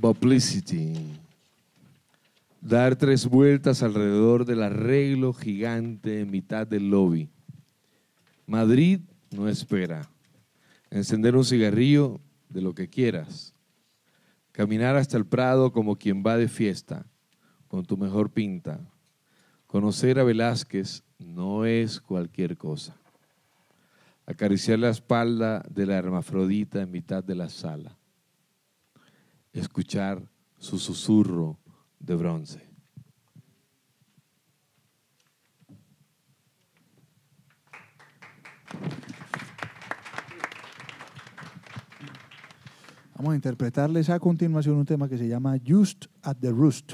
Publicity. Dar tres vueltas alrededor del arreglo gigante en mitad del lobby. Madrid no espera. Encender un cigarrillo de lo que quieras. Caminar hasta el Prado como quien va de fiesta, con tu mejor pinta. Conocer a Velázquez no es cualquier cosa. Acariciar la espalda de la hermafrodita en mitad de la sala. Escuchar su susurro de bronce. Vamos a interpretarles a continuación un tema que se llama Just at the Roost.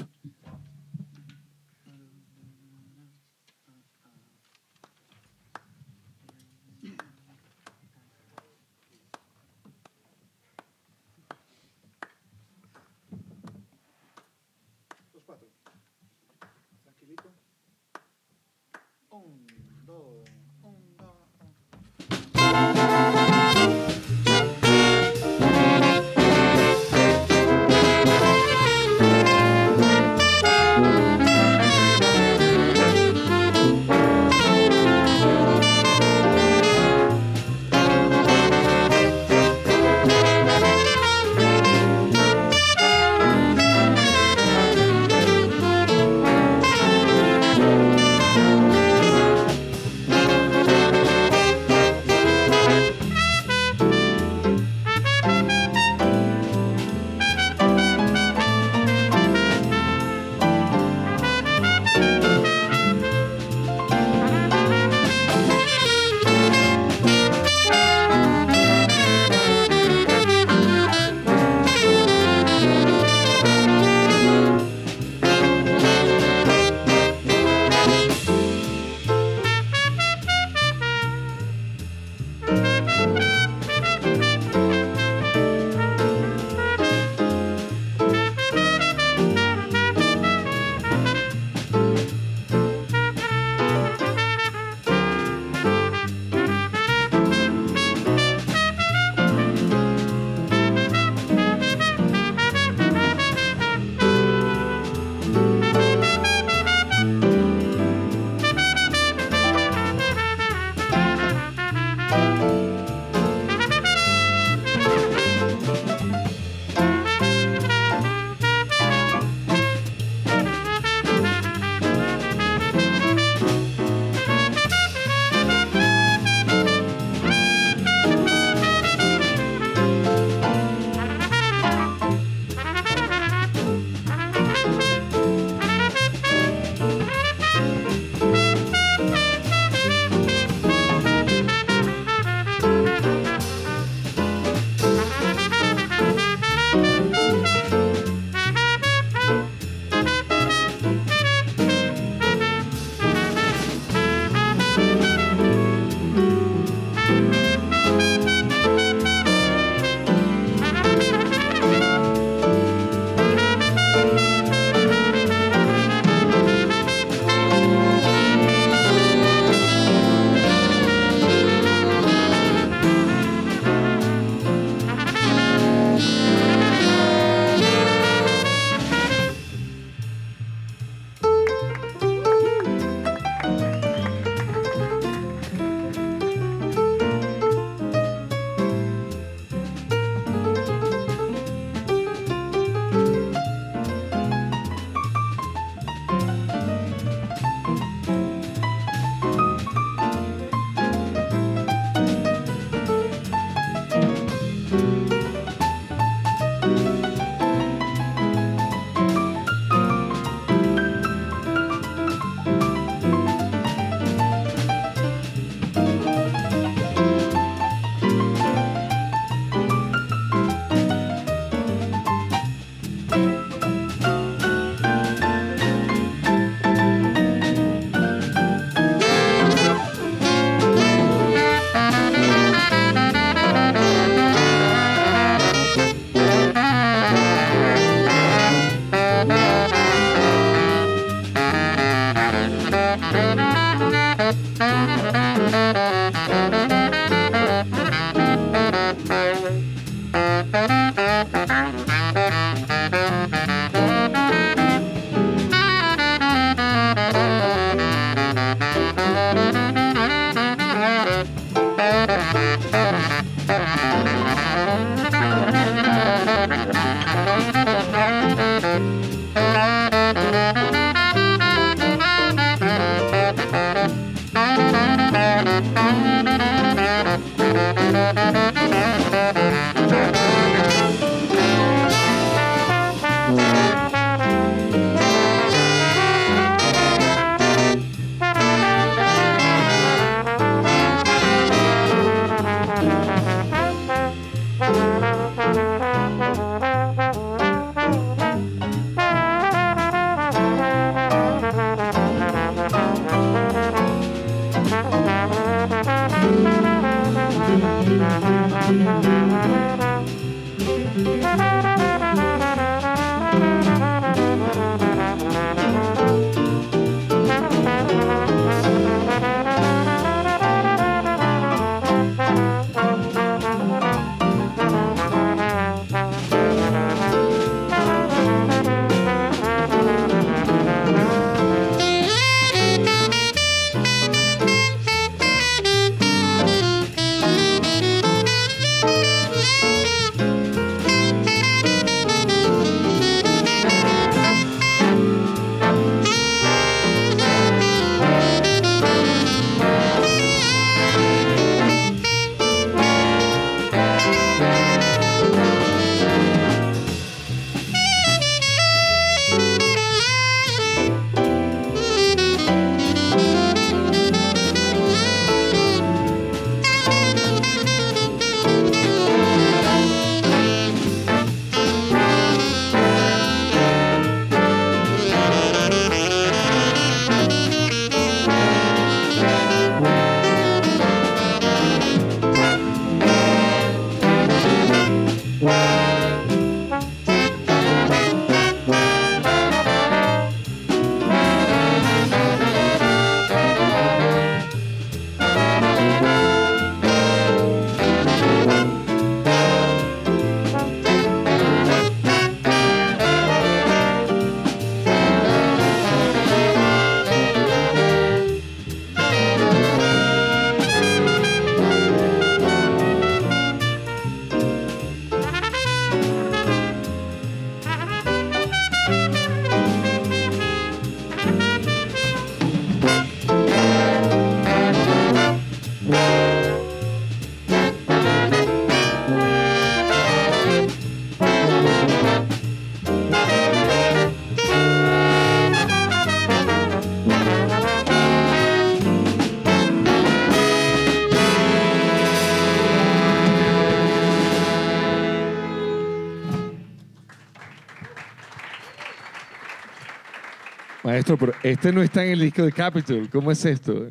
Maestro, pero este no está en el disco de Capitol. ¿Cómo es esto?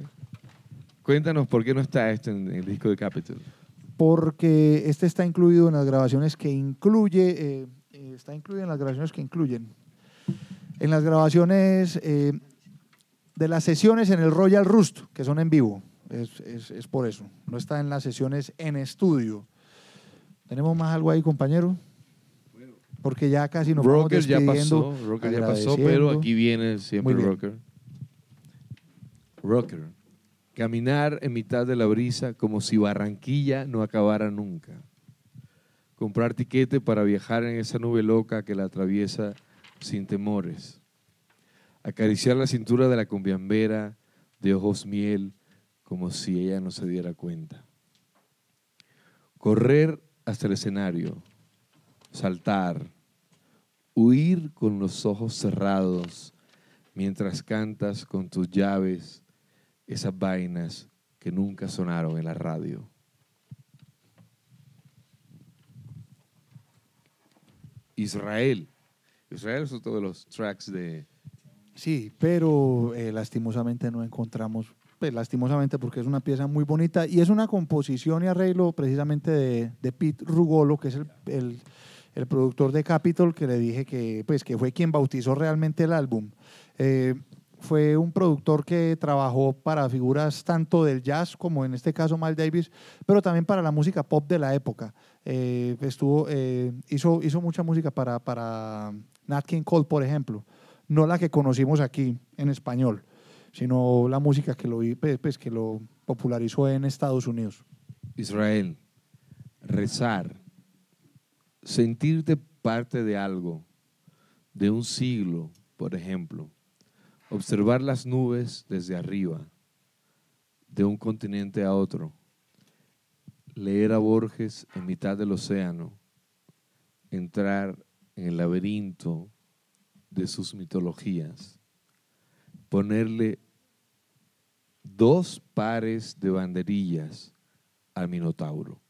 Cuéntanos por qué no está esto en el disco de Capitol. Porque este está incluido en las grabaciones que incluye, eh, está incluido en las grabaciones que incluyen. En las grabaciones eh, de las sesiones en el Royal Roost, que son en vivo. Es, es, es por eso. No está en las sesiones en estudio. ¿Tenemos más algo ahí, compañero? Porque ya casi nos vamos despidiendo. Rocker ya pasó, Rocker ya pasó, pero aquí viene siempre Rocker. Rocker. Caminar en mitad de la brisa como si Barranquilla no acabara nunca. Comprar tiquete para viajar en esa nube loca que la atraviesa sin temores. Acariciar la cintura de la cumbiambera de ojos miel como si ella no se diera cuenta. Correr hasta el escenario. Saltar, huir con los ojos cerrados mientras cantas con tus llaves esas vainas que nunca sonaron en la radio. Israel. Israel es otro de los tracks de... Sí, pero eh, lastimosamente no encontramos, pues, lastimosamente porque es una pieza muy bonita y es una composición y arreglo precisamente de, de Peter Rugolo, que es el... el el productor de Capitol, que le dije que, pues, que fue quien bautizó realmente el álbum. Eh, fue un productor que trabajó para figuras tanto del jazz como en este caso Miles Davis, pero también para la música pop de la época. Eh, estuvo, eh, hizo, hizo mucha música para, para Nat King Cole, por ejemplo. No la que conocimos aquí en español, sino la música que lo, pues, que lo popularizó en Estados Unidos. Israel, rezar, sentirte parte de algo, de un siglo, por ejemplo, observar las nubes desde arriba, de un continente a otro, leer a Borges en mitad del océano, entrar en el laberinto de sus mitologías, ponerle dos pares de banderillas al Minotauro.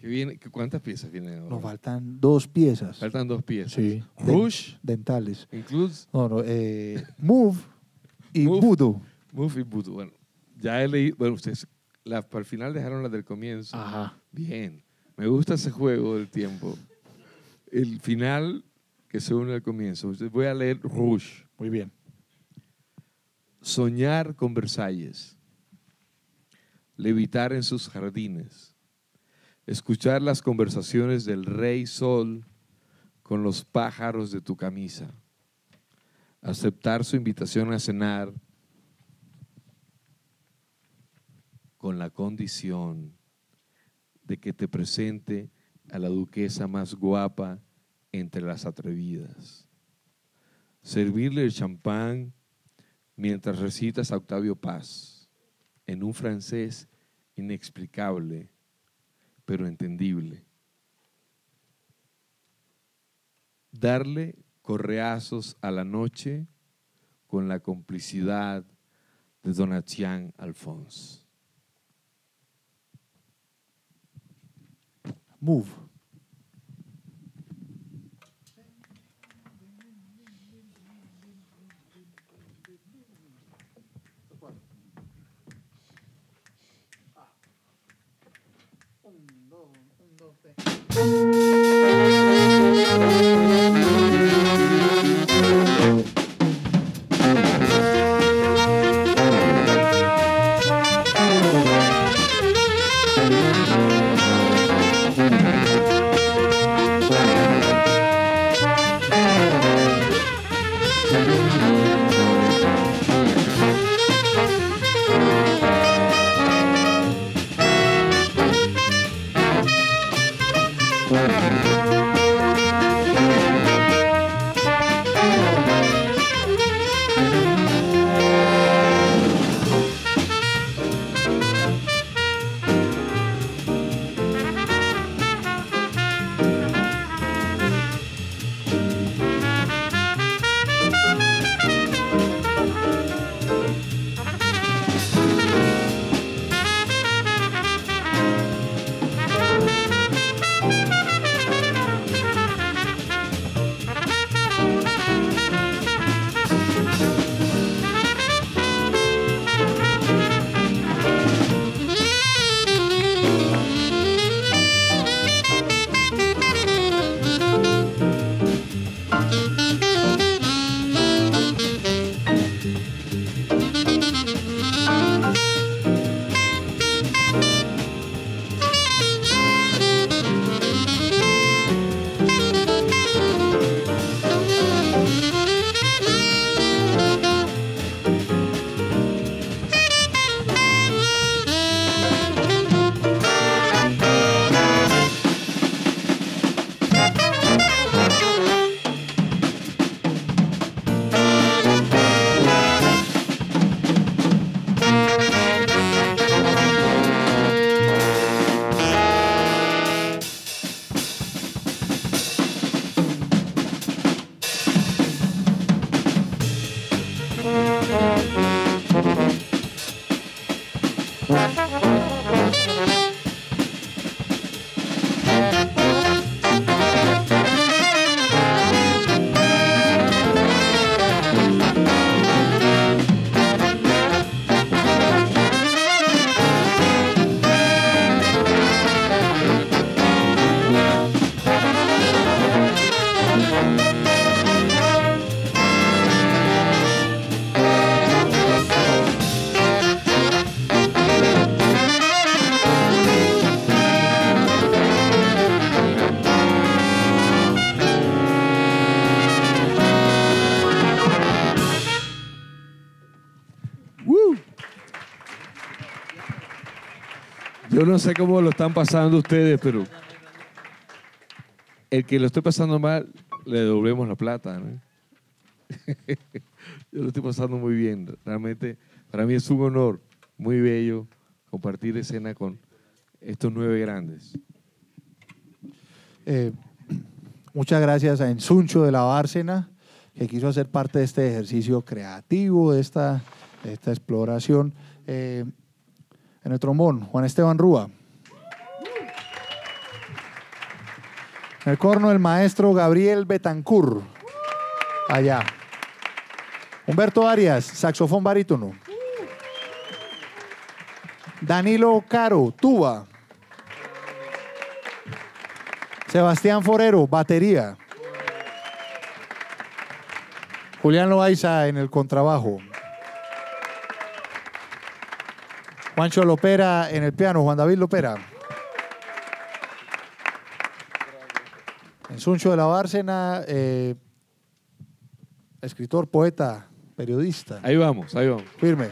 ¿Qué viene? ¿Cuántas piezas vienen ahora? Nos faltan dos piezas. Faltan dos piezas. Sí. Rush. Dentales. Includes. No, no, eh, Move y Move, Voodoo. Move y Voodoo. Bueno, ya he leído. Bueno, ustedes las, para el final dejaron las del comienzo. Ajá. Bien. Me gusta ese juego del tiempo. El final que se une al comienzo. Voy a leer Rush. Muy bien. Soñar con Versalles. Levitar en sus jardines. Escuchar las conversaciones del rey sol con los pájaros de tu camisa. Aceptar su invitación a cenar con la condición de que te presente a la duquesa más guapa entre las atrevidas. Servirle el champán mientras recitas a Octavio Paz en un francés inexplicable pero entendible. Darle correazos a la noche con la complicidad de Donatien Alphonse. Move. Yo no sé cómo lo están pasando ustedes, pero el que lo esté pasando mal, le devolvemos la plata, ¿no? Yo lo estoy pasando muy bien. Realmente, para mí es un honor muy bello compartir escena con estos nueve grandes. Eh, muchas gracias a Suncho de la Bárcena, que quiso hacer parte de este ejercicio creativo, de esta, de esta exploración. Eh, en el trombón, Juan Esteban Rúa. En el corno, el maestro Gabriel Betancur. Allá. Humberto Arias, saxofón barítono. Danilo Caro, tuba. Sebastián Forero, batería. Julián Loaiza en el contrabajo. Juancho Lopera en el piano, Juan David Lopera. En Suncho de la Bárcena, eh, escritor, poeta, periodista. Ahí vamos, ahí vamos. Firme.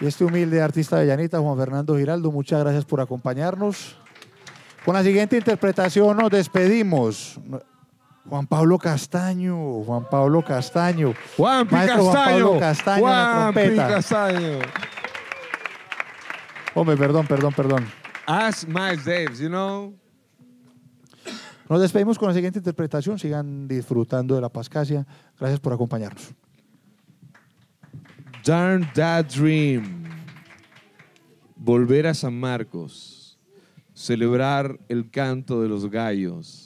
Y este humilde artista de Llanita, Juan Fernando Giraldo, muchas gracias por acompañarnos. Con la siguiente interpretación nos despedimos. Juan Pablo Castaño, Juan Pablo Castaño. Juan Castaño. Juan Pablo Castaño, Juan Castaño. Hombre, perdón, perdón, perdón. Ask Miles Davis, you know. Nos despedimos con la siguiente interpretación. Sigan disfrutando de La Pascasia. Gracias por acompañarnos. Darn That Dream. Volver a San Marcos. Celebrar el canto de los gallos.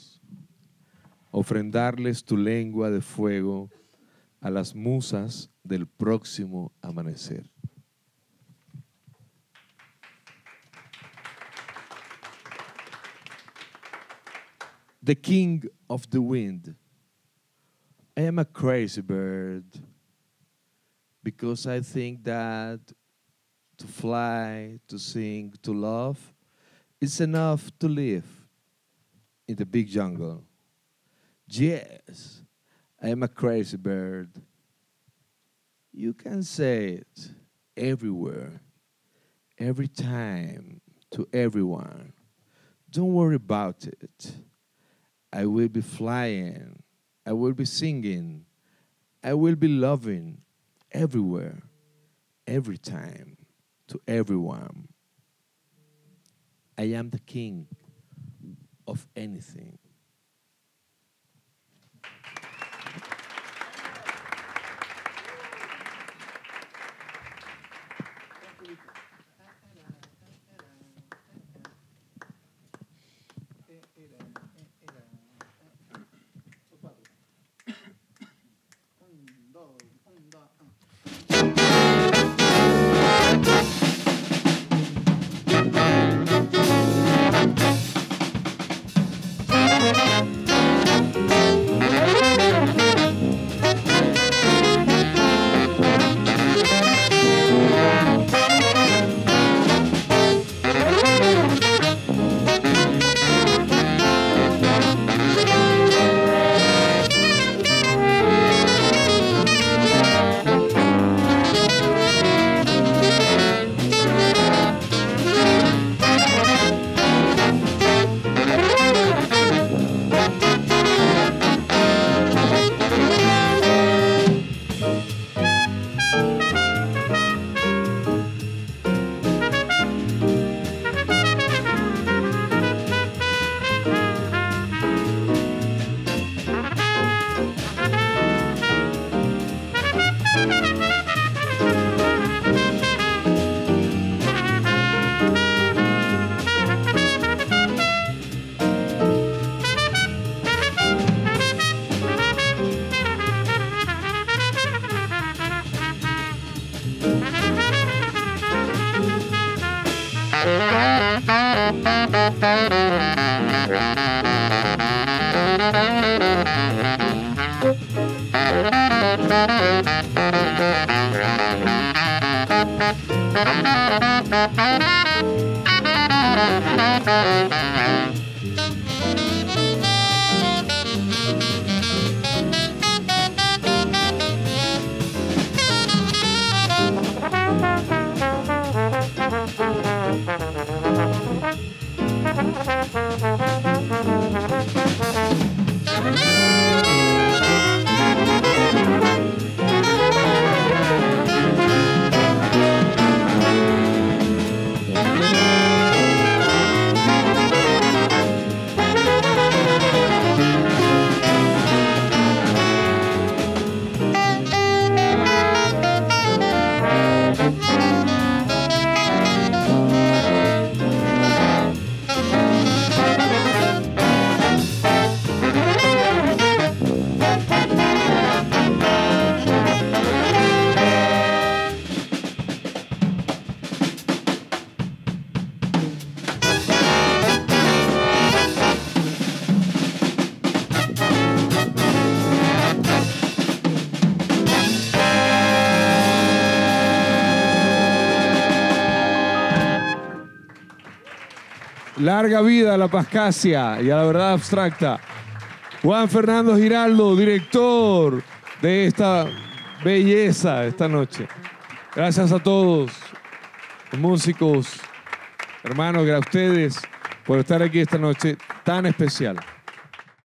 Ofrendarles tu lengua de fuego a las musas del próximo amanecer. The King of the Wind. I am a crazy bird because I think that to fly, to sing, to love is enough to live in the big jungle. Yes, I am a crazy bird. You can say it everywhere, every time, to everyone. Don't worry about it. I will be flying. I will be singing. I will be loving everywhere, every time, to everyone. I am the king of anything. Thank you. Larga vida a La Pascasia y a la verdad abstracta. Juan Fernando Giraldo, director de esta belleza esta noche. Gracias a todos, músicos, hermanos, y a ustedes por estar aquí esta noche tan especial.